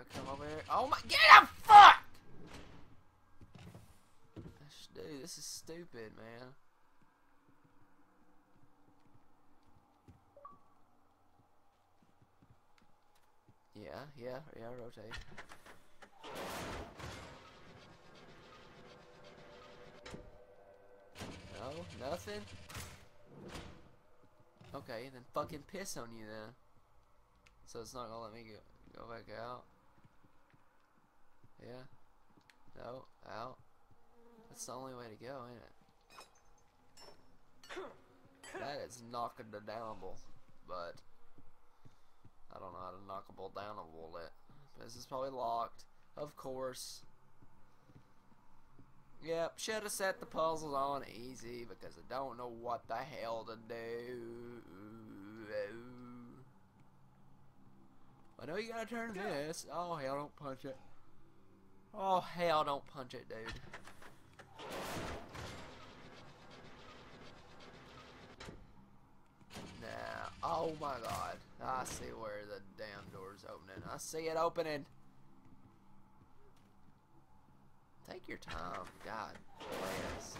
I come over here. Oh my, get up, fuck! Dude, this is stupid, man. Yeah, rotate. No, nothing? Okay, then fucking piss on you then. So it's not gonna let me go back out. Yeah. No, out. That's the only way to go, ain't it? That is knocking the downable, but I don't know how to knockable downable it. This is probably locked, of course. Yep, should have set the puzzles on easy because I don't know what the hell to do. I know you gotta turn this. Oh hell, don't punch it. Oh hell, don't punch it, dude. Nah, oh my god. I see where the damn door's opening. I see it opening. Take your time, god bless.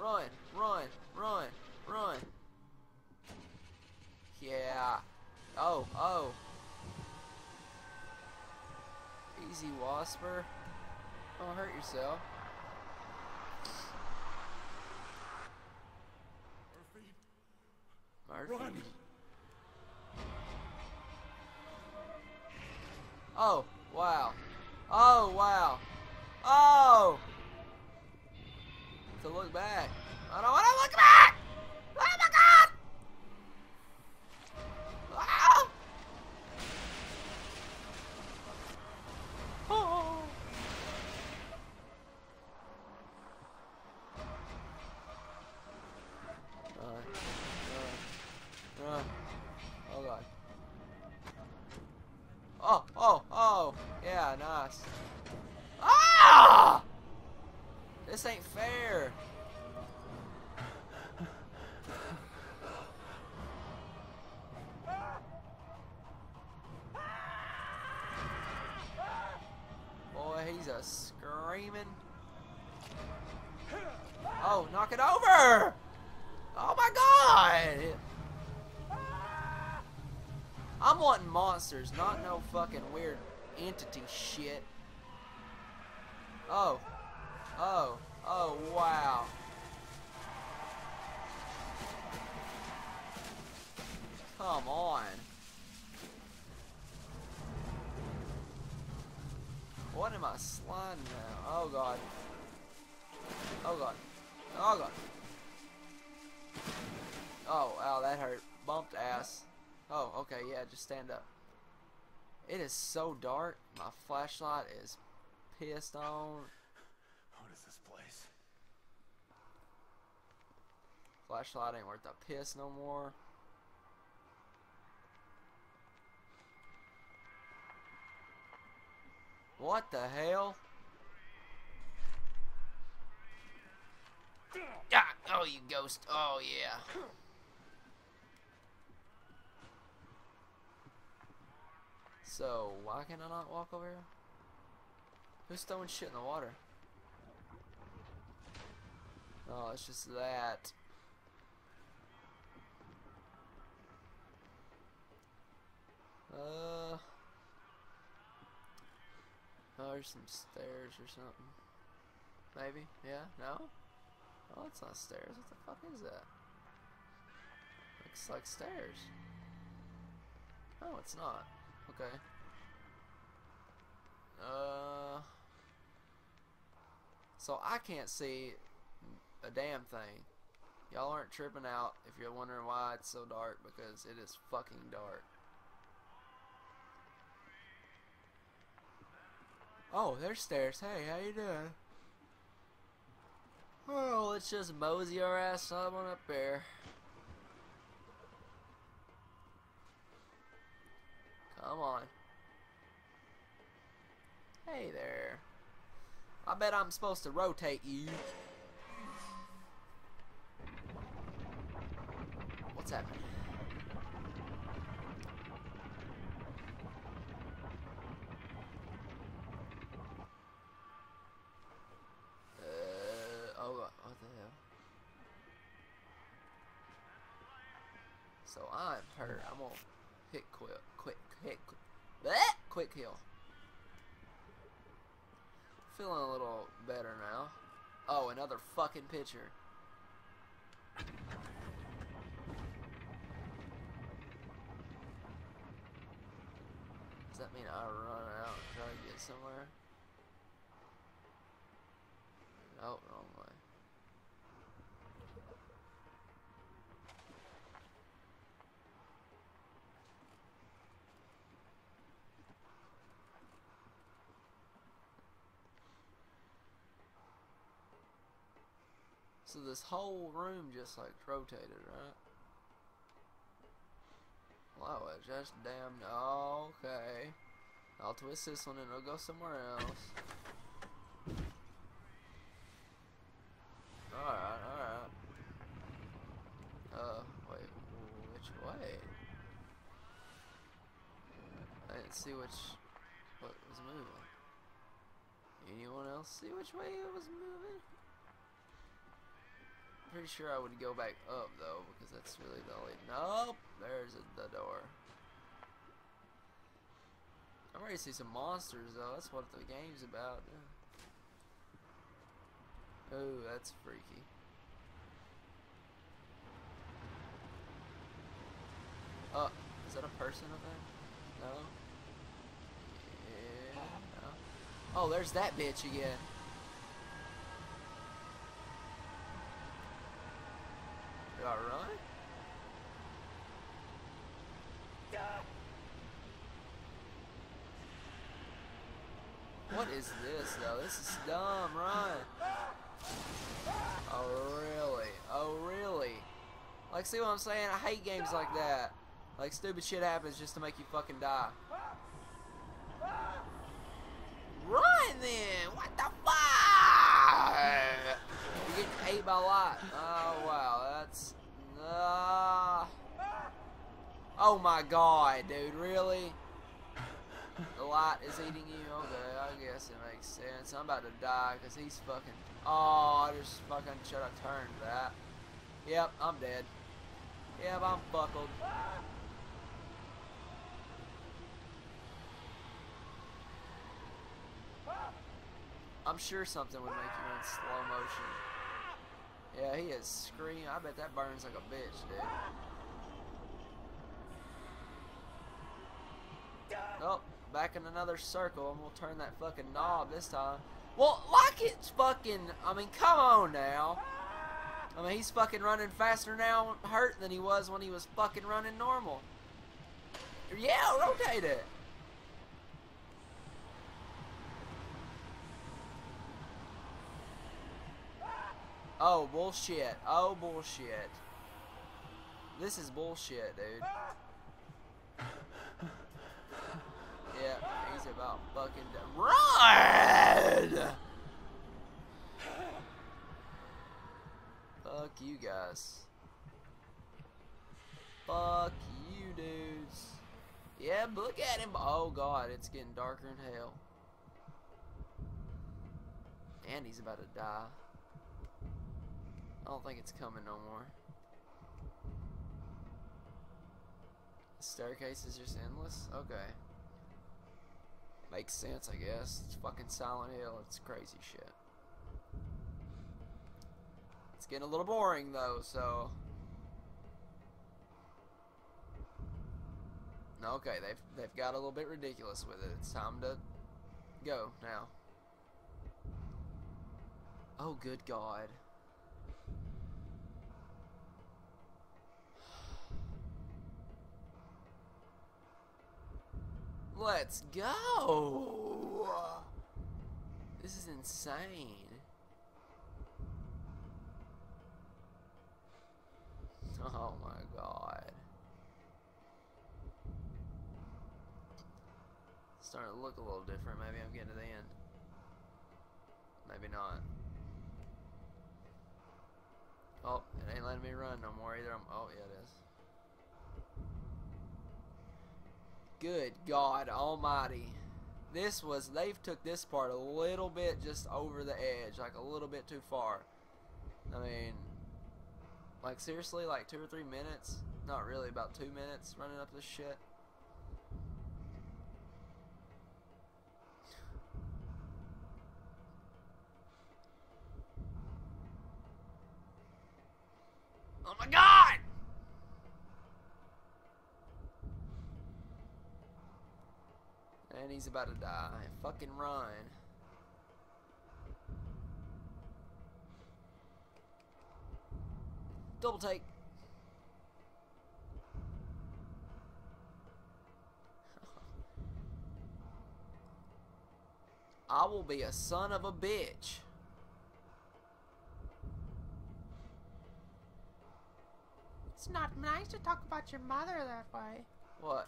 Run, run, run, run. Yeah. Oh, oh. Easy, Wasper. Don't hurt yourself. Run. Oh, wow. Oh, wow. Oh! To look back. I don't want to look back! Oh my god! Ah! Oh! Oh god. Oh, oh, oh! Yeah, nice. Ah! This ain't fair. Boy, he's a screaming. Oh, knock it over! Oh my god! I'm wanting monsters, not no fucking weird entity shit. Oh. Oh. Oh, wow. Come on. What am I sliding now? Oh, god. Oh, god. Oh, god. Oh, ow, that hurt. Bumped ass. Oh, okay, yeah, just stand up. It is so dark. My flashlight is pissed on. What is this place? Flashlight ain't worth a piss no more. What the hell? Ah, oh, you ghost. Oh, yeah. So, why can I not walk over here? Who's throwing shit in the water? Oh, it's just that. Oh, there's some stairs or something. Maybe? Yeah? No? Oh, it's not stairs. What the fuck is that? Looks like stairs. No, it's not. Okay. So I can't see a damn thing. Y'all aren't tripping out if you're wondering why it's so dark, because it is fucking dark. Oh, there's stairs. Hey, how you doing? Well, let's just mosey our ass up on up there. Come on. Hey there. I bet I'm supposed to rotate you. What's happening? So I'm hurt. I'm gonna hit quick heal. Feeling a little better now. Oh, another fucking pitcher. Does that mean I run out and try to get somewhere? Oh, wrong way. So this whole room just like rotated, right? Well, I was just damned. Okay. I'll twist this one and it'll go somewhere else. Alright, alright. Wait, which way? I didn't see what was moving. Anyone else see which way it was moving? Pretty sure I would go back up though, because that's really the only. Nope, there's the door. I'm ready to see some monsters though. That's what the game's about. Oh, that's freaky. Oh, is that a person up there? No. Yeah. No. Oh, there's that bitch again. Do I run? Yeah. What is this though? This is dumb, run. Oh really? Oh really? Like, see what I'm saying? I hate games like that. Like, stupid shit happens just to make you fucking die. Run then! What the fuck? You're getting ate by light. Oh wow, that's oh my god, dude, really? The light is eating you? Okay, I guess it makes sense. I'm about to die because he's fucking. Oh, I just fucking should have turned that. Yep, I'm dead. Yep, I'm buckled. I'm sure something would make you in slow motion. Yeah, he is screaming. I bet that burns like a bitch, dude. Oh, back in another circle, and we'll turn that fucking knob this time. Well, like it's fucking. I mean, come on now. I mean, he's fucking running faster now, hurt, than he was when he was fucking running normal. Yeah, rotate it. Oh bullshit, oh bullshit. This is bullshit, dude. Yeah, he's about fucking to run! Fuck you guys. Fuck you dudes. Yeah, look at him. Oh god, it's getting darker than hell. And he's about to die. I don't think it's coming no more. The staircase is just endless? Okay. Makes sense, I guess. It's fucking Silent Hill. It's crazy shit. It's getting a little boring, though, so. Okay, they've got a little bit ridiculous with it. It's time to go now. Oh, good God. Let's go! This is insane. Oh my god. It's starting to look a little different. Maybe I'm getting to the end. Maybe not. Oh, it ain't letting me run no more either. Oh, yeah, it is. Good God almighty. This was, they've took this part a little bit just over the edge, like a little bit too far. I mean, Like, seriously, like 2 or 3 minutes? Not really, about 2 minutes running up this shit. Oh my god! And he's about to die. Fucking run. Double take. I will be a son of a bitch. It's not nice to talk about your mother that way. What?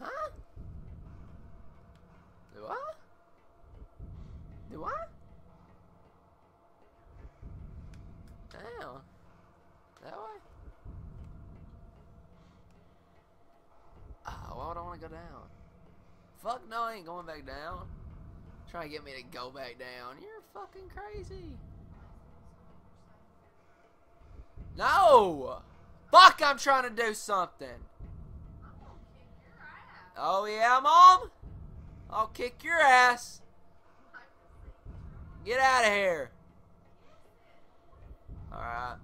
Huh? Do I? Do I? Damn. That way? Oh, why would I want to go down? Fuck no, I ain't going back down. Try to get me to go back down. You're fucking crazy. No! Fuck, I'm trying to do something. I'm gonna kick your ass. Oh yeah, Mom? I'll kick your ass. Get out of here. Alright.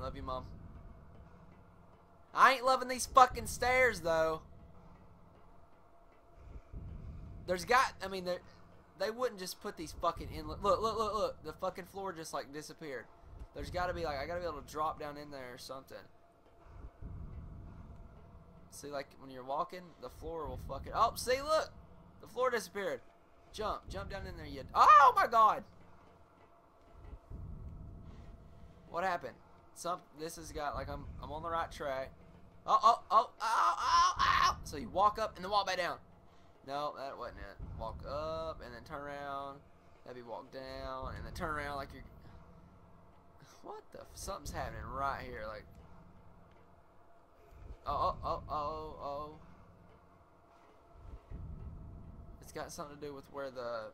Love you, Mom. I ain't loving these fucking stairs, though. There's got, I mean, they wouldn't just put these fucking inlet. Look, look, look, look. The fucking floor just, like, disappeared. There's got to be, like, I got to be able to drop down in there or something. See, like, when you're walking, the floor will fucking, oh, see, look. The floor disappeared. Jump. Jump down in there, you. Oh, my God. What happened? This has got, like, I'm on the right track. Oh, oh, oh, oh, oh, oh. So you walk up and then walk back down. No, that wasn't it. Walk up and then turn around. That'd be walk down and then turn around like you're. What the? Something's happening right here. Like. Oh, oh, oh, oh, oh. It's got something to do with where the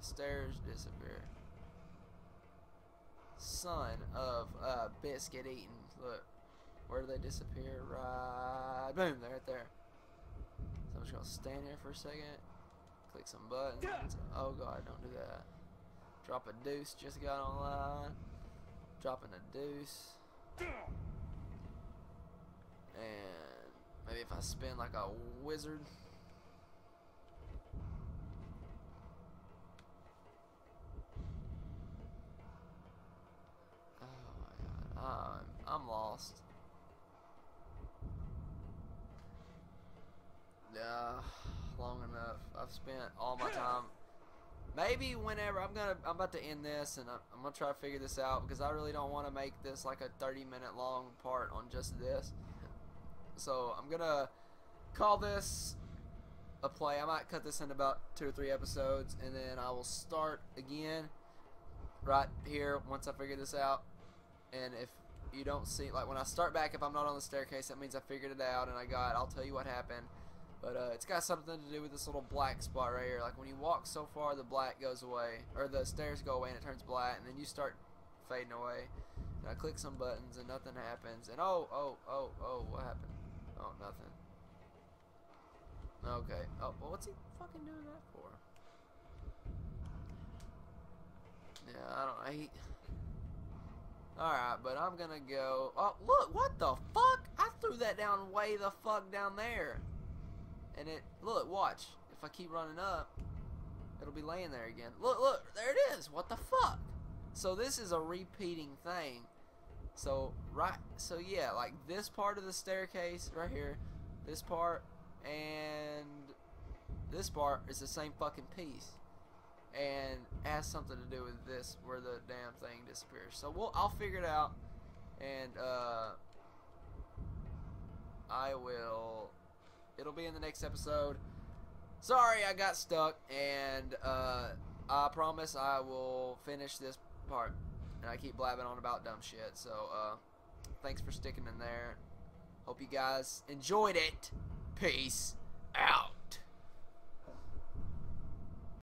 stairs disappear. Son of a biscuit eating. Look. Where do they disappear? Right. Boom, they're right there. I'm just gonna stand here for a second, click some buttons. Oh god, don't do that. Drop a deuce, just got online. Dropping a deuce. And maybe if I spin like a wizard. Oh my god, I'm lost. Long enough. I've spent all my time. Maybe whenever I'm about to end this, and I'm gonna try to figure this out because I really don't want to make this like a 30-minute long part on just this. So I'm gonna call this a play. I might cut this in about 2 or 3 episodes, and then I will start again right here once I figure this out. And if you don't see, like when I start back, if I'm not on the staircase, that means I figured it out and I got. I'll tell you what happened. But it's got something to do with this little black spot right here. Like when you walk so far, the black goes away, or the stairs go away and it turns black, and then you start fading away. And I click some buttons and nothing happens. And oh, oh, oh, oh, what happened? Oh, nothing. Okay. Oh, well, what's he fucking doing that for? Yeah, I don't. All right, but I'm gonna go. Oh, look! What the fuck? I threw that down way the fuck down there. And it, look, watch. If I keep running up, it'll be laying there again. Look, look, there it is. What the fuck? So this is a repeating thing. So, right, so yeah, like this part of the staircase right here, this part, and this part is the same fucking piece. And has something to do with this, where the damn thing disappears. So I'll figure it out, and I will... It'll be in the next episode. Sorry I got stuck, and I promise I will finish this part. And I keep blabbing on about dumb shit, so thanks for sticking in there. Hope you guys enjoyed it. Peace.